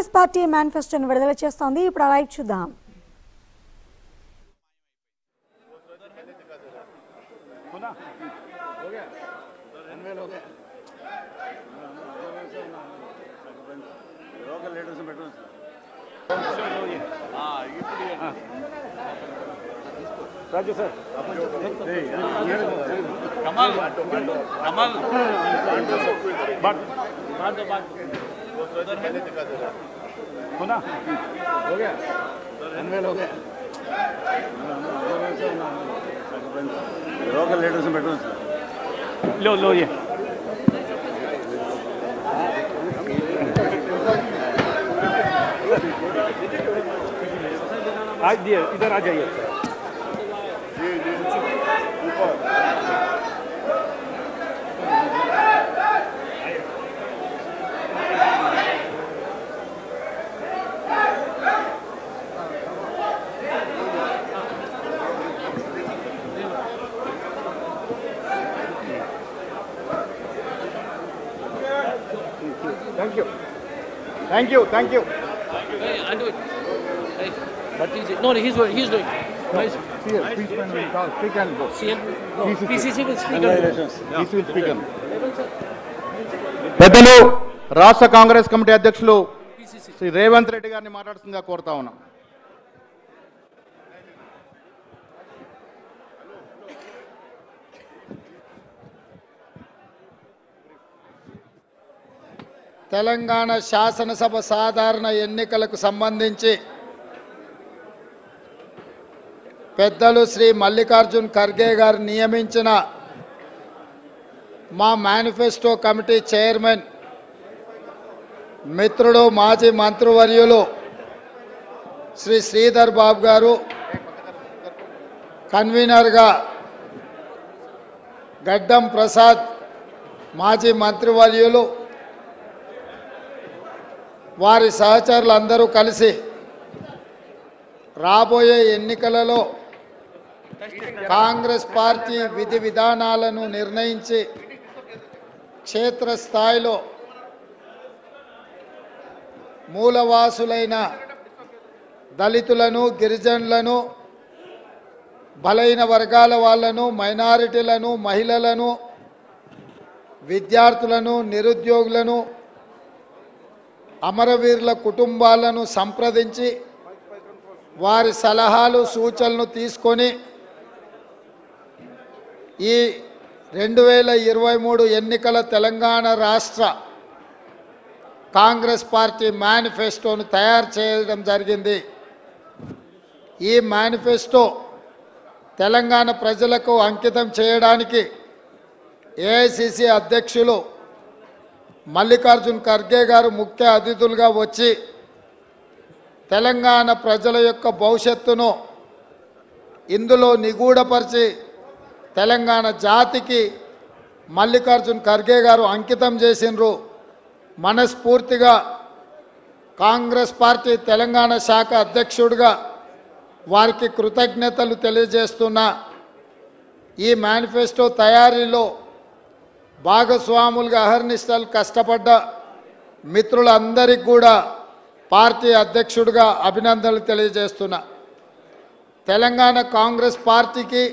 Congress party మేనిఫెస్టోను విడుదల చేస్తోంది. ఇప్పుడు లైవ్ చూద్దాం. राज्य सर कमल कमल होना हो गया अनवेल हो गया लोकल लीडर्स में बैठो लो लो ये आज दिए इधर आ जाइए Thank you, thank you. Hey, I'll do it. Hey, but he's no, he's doing. No, here, please find me. Speak and go. PCC will speak and go. He will speak and go. పెద్దలు రాష్ట్ర Congress committee అధ్యక్షులు శ్రీ రేవంత్ రెడ్డి గారిని మాట్లాడుతుందిగా కోరుతా ఉన్నాం. తెలంగాణ శాసనసభ సాధారణ ఎన్నికలకు సంబంధించి పెద్దలు శ్రీ మల్లికార్జున్ ఖర్గే గారు నియమించిన మా మేనిఫెస్టో కమిటీ చైర్మన్ మిత్రుడు మాజీ మంత్రివర్యులు శ్రీ శ్రీధర్ బాబు గారు కన్వీనర్గా గడ్డం ప్రసాద్ మాజీ మంత్రివర్యులు వారి సహచరులందరూ కలిసి రాబోయే ఎన్నికలలో కాంగ్రెస్ పార్టీ విధి విధానాలను నిర్ణయించి క్షేత్రస్థాయిలో మూలవాసులైన దళితులను, గిరిజనులను, బలైన వర్గాల వాళ్ళను, మైనారిటీలను, మహిళలను, విద్యార్థులను, నిరుద్యోగులను, అమరవీరుల కుటుంబాలను సంప్రదించి వారి సలహాలు సూచనలు తీసుకొని ఈ 2023 ఎన్నికల తెలంగాణ రాష్ట్ర కాంగ్రెస్ పార్టీ మేనిఫెస్టోను తయారు చేయడం జరిగింది. ఈ మేనిఫెస్టో తెలంగాణ ప్రజలకు అంకితం చేయడానికి ఏఐసిసి అధ్యక్షులు మల్లికార్జున్ ఖర్గే గారు ముఖ్య అతిథులుగా వచ్చి తెలంగాణ ప్రజల యొక్క భవిష్యత్తును ఇందులో నిగూఢపరిచి తెలంగాణ జాతికి మల్లికార్జున్ ఖర్గే గారు అంకితం చేసినారు. మనస్ఫూర్తిగా కాంగ్రెస్ పార్టీ తెలంగాణ శాఖ అధ్యక్షుడిగా వారికి కృతజ్ఞతలు తెలియజేస్తున్నా. ఈ మేనిఫెస్టో తయారీలో భాగస్వాములుగా అహర్నిశలు కష్టపడ్డ మిత్రులందరికీ కూడా పార్టీ అధ్యక్షుడిగా అభినందనలు తెలియజేస్తున్నా. తెలంగాణ కాంగ్రెస్ పార్టీకి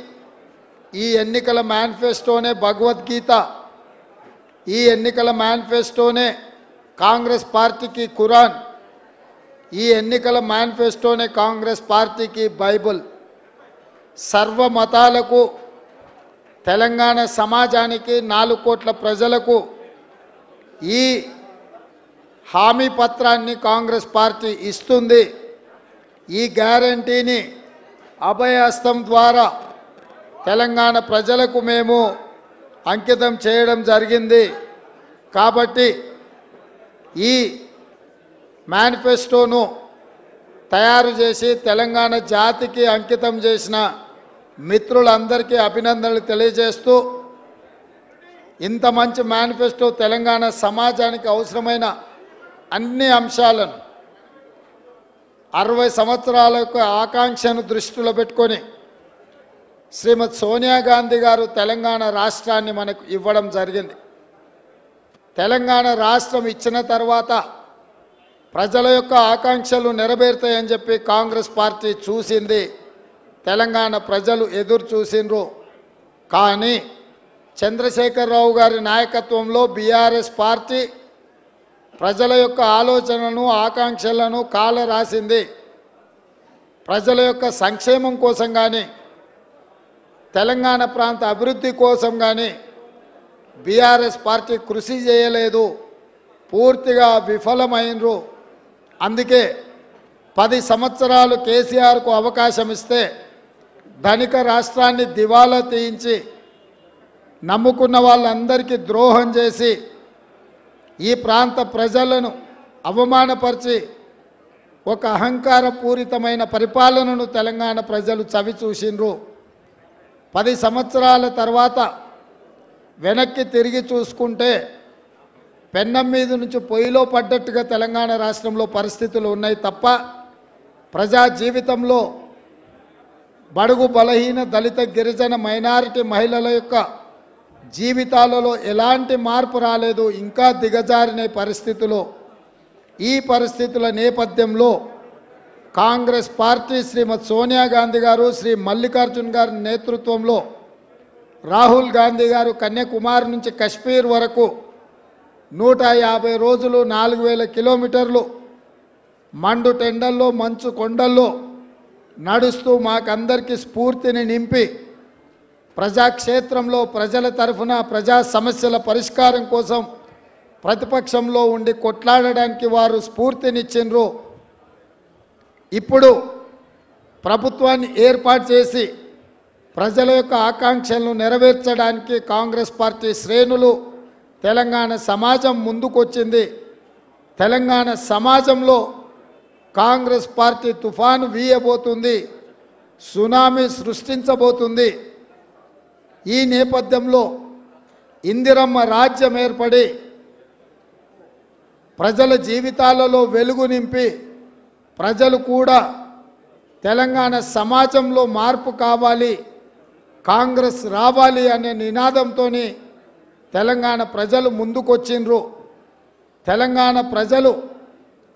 ఈ ఎన్నికల మేనిఫెస్టోనే భగవద్గీత. ఈ ఎన్నికల మేనిఫెస్టోనే కాంగ్రెస్ పార్టీకి ఖురాన్. ఈ ఎన్నికల మేనిఫెస్టోనే కాంగ్రెస్ పార్టీకి బైబుల్. సర్వ మతాలకు, తెలంగాణ సమాజానికి, 4 కోట్ల ప్రజలకు ఈ హామీ పత్రాన్ని కాంగ్రెస్ పార్టీ ఇస్తుంది. ఈ గ్యారంటీని అభయహస్తం ద్వారా తెలంగాణ ప్రజలకు మేము అంకితం చేయడం జరిగింది. కాబట్టి ఈ మేనిఫెస్టోను తయారు చేసి తెలంగాణ జాతికి అంకితం చేసిన మిత్రులందరికీ అభినందనలు తెలియజేస్తూ, ఇంత మంచి మేనిఫెస్టో తెలంగాణ సమాజానికి అవసరమైన అన్ని అంశాలను 60 సంవత్సరాల యొక్క ఆకాంక్షను దృష్టిలో పెట్టుకొని శ్రీమతి సోనియా గాంధీ గారు తెలంగాణ రాష్ట్రాన్ని మనకు ఇవ్వడం జరిగింది. తెలంగాణ రాష్ట్రం ఇచ్చిన తర్వాత ప్రజల యొక్క ఆకాంక్షలు నెరవేర్తాయని చెప్పి కాంగ్రెస్ పార్టీ చూసింది. తెలంగాణ ప్రజలు ఎదురు చూసిండ్రు. కానీ చంద్రశేఖర్ రావు గారి నాయకత్వంలో బీఆర్ఎస్ పార్టీ ప్రజల యొక్క ఆలోచనను ఆకాంక్షలను కాల రాసింది. ప్రజల యొక్క సంక్షేమం కోసం కానీ తెలంగాణ ప్రాంత అభివృద్ధి కోసం కానీ బీఆర్ఎస్ పార్టీ కృషి చేయలేదు, పూర్తిగా విఫలమైనరు. అందుకే 10 సంవత్సరాలు కేసీఆర్కు అవకాశం ఇస్తే ధనిక రాష్ట్రాన్ని దివాలా తీయించి నమ్ముకున్న వాళ్ళందరికీ ద్రోహం చేసి ఈ ప్రాంత ప్రజలను అవమానపరిచి ఒక అహంకారపూరితమైన పరిపాలనను తెలంగాణ ప్రజలు చవి చూసిండ్రు. 10 సంవత్సరాల తర్వాత వెనక్కి తిరిగి చూసుకుంటే పెన్నం మీద నుంచి పొయ్యిలో పడ్డట్టుగా తెలంగాణ రాష్ట్రంలో పరిస్థితులు ఉన్నాయి తప్ప ప్రజా జీవితంలో బడుగు బలహీన దళిత గిరిజన మైనారిటీ మహిళల యొక్క జీవితాలలో ఎలాంటి మార్పు రాలేదు. ఇంకా దిగజారిన పరిస్థితులు. ఈ పరిస్థితుల నేపథ్యంలో కాంగ్రెస్ పార్టీ శ్రీమతి సోనియా గాంధీ గారు శ్రీ మల్లికార్జున్ గారి నేతృత్వంలో రాహుల్ గాంధీ గారు కన్యాకుమారి నుంచి కశ్మీర్ వరకు 150 రోజులు 4000 కిలోమీటర్లు మండు టెండల్లో మంచు కొండల్లో నడుస్తూ మాకందరికీ స్ఫూర్తిని నింపి ప్రజాక్షేత్రంలో ప్రజల తరఫున ప్రజా సమస్యల పరిష్కారం కోసం ప్రతిపక్షంలో ఉండి కొట్లాడడానికి వారు స్ఫూర్తినిచ్చిండ్రు. ఇప్పుడు ప్రభుత్వాన్ని ఏర్పాటు చేసి ప్రజల యొక్క ఆకాంక్షలను నెరవేర్చడానికి కాంగ్రెస్ పార్టీ శ్రేణులు తెలంగాణ సమాజం ముందుకొచ్చింది. తెలంగాణ సమాజంలో కాంగ్రెస్ పార్టీ తుఫాను వీయబోతుంది, సునామీ సృష్టించబోతుంది. ఈ నేపథ్యంలో ఇందిరమ్మ రాజ్యం ఏర్పడి ప్రజల జీవితాలలో వెలుగు నింపి ప్రజలు కూడా తెలంగాణ సమాజంలో మార్పు కావాలి, కాంగ్రెస్ రావాలి అనే నినాదంతో తెలంగాణ ప్రజలు ముందుకొచ్చిండ్రు. తెలంగాణ ప్రజలు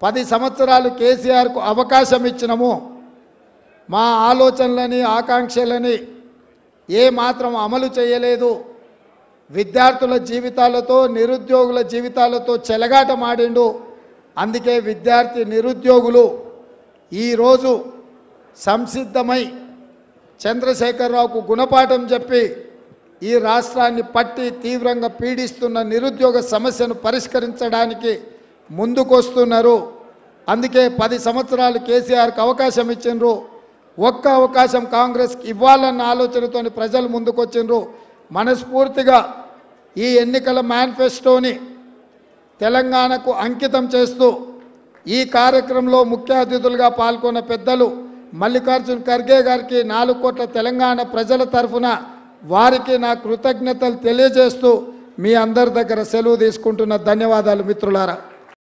10 సంవత్సరాలు కేసీఆర్కు అవకాశం ఇచ్చినాము, మా ఆలోచనలని ఆకాంక్షలని ఏ మాత్రం అమలు చేయలేదు, విద్యార్థుల జీవితాలతో నిరుద్యోగుల జీవితాలతో చెలగాటమాడిండు. అందుకే విద్యార్థి నిరుద్యోగులు ఈరోజు సంసిద్ధమై చంద్రశేఖరరావుకు గుణపాఠం చెప్పి ఈ రాష్ట్రాన్ని పట్టి తీవ్రంగా పీడిస్తున్న నిరుద్యోగ సమస్యను పరిష్కరించడానికి ముందుకొస్తున్నారు. అందుకే 10 సంవత్సరాలు కేసీఆర్కు అవకాశం ఇచ్చిండ్రు, ఒక్క అవకాశం కాంగ్రెస్కి ఇవ్వాలన్న ఆలోచనతో ప్రజలు ముందుకొచ్చిండ్రు. మనస్ఫూర్తిగా ఈ ఎన్నికల మేనిఫెస్టోని తెలంగాణకు అంకితం చేస్తూ ఈ కార్యక్రమంలో ముఖ్య అతిథులుగా పాల్గొన్న పెద్దలు మల్లికార్జున్ ఖర్గే గారికి 4 కోట్ల తెలంగాణ ప్రజల తరఫున వారికి నా కృతజ్ఞతలు తెలియజేస్తూ మీ అందరి దగ్గర సెలవు తీసుకుంటున్న ధన్యవాదాలు మిత్రులారా.